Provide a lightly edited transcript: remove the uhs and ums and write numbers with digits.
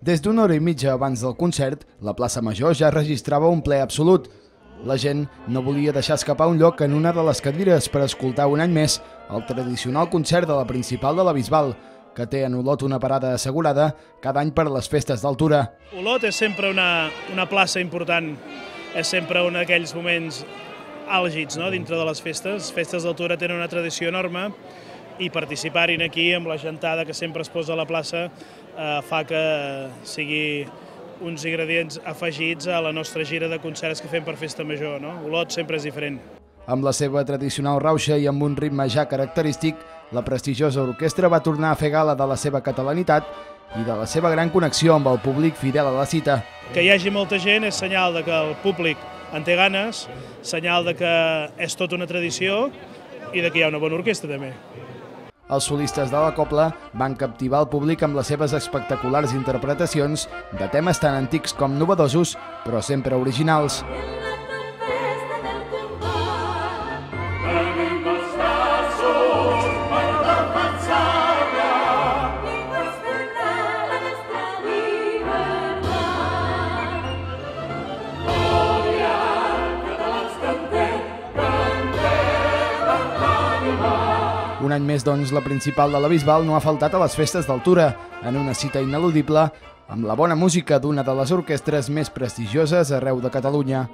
Des d'una hora i mitja abans del concert, la plaça Major ja registrava un ple absolut. La gent no volia deixar escapar un lloc en una de les cadires per escoltar un any més el tradicional concert de la Principal de la Bisbal, que té en Olot una parada assegurada cada any per les festes d'altura. Olot és sempre una plaça important, és sempre un d'aquells moments àlgids, no?, dintre de les festes. Festes d'altura tenen una tradició enorme i participar-hi aquí amb la gentada que sempre es posa a la plaça fa que sigui uns ingredients afegits a la nostra gira de concerts que fem per Festa Major, no? Olot sempre és diferent. Amb la seva tradicional rauxa i amb un ritme ja característic, la prestigiosa orquestra va tornar a fer gala de la seva catalanitat i de la seva gran connexió amb el públic fidel a la cita. Que hi hagi molta gent és senyal de que el públic en té ganes, senyal de que és tota una tradició i de que hi ha una bona orquestra també. Els solistes de la cobla van captivar el públic amb les seves espectaculars interpretacions de temes tan antics com novedosos, però sempre originals. Un any més, doncs, la Principal de la Bisbal no ha faltat a les festes d'altura, en una cita ineludible amb la bona música d'una de les orquestres més prestigioses arreu de Catalunya.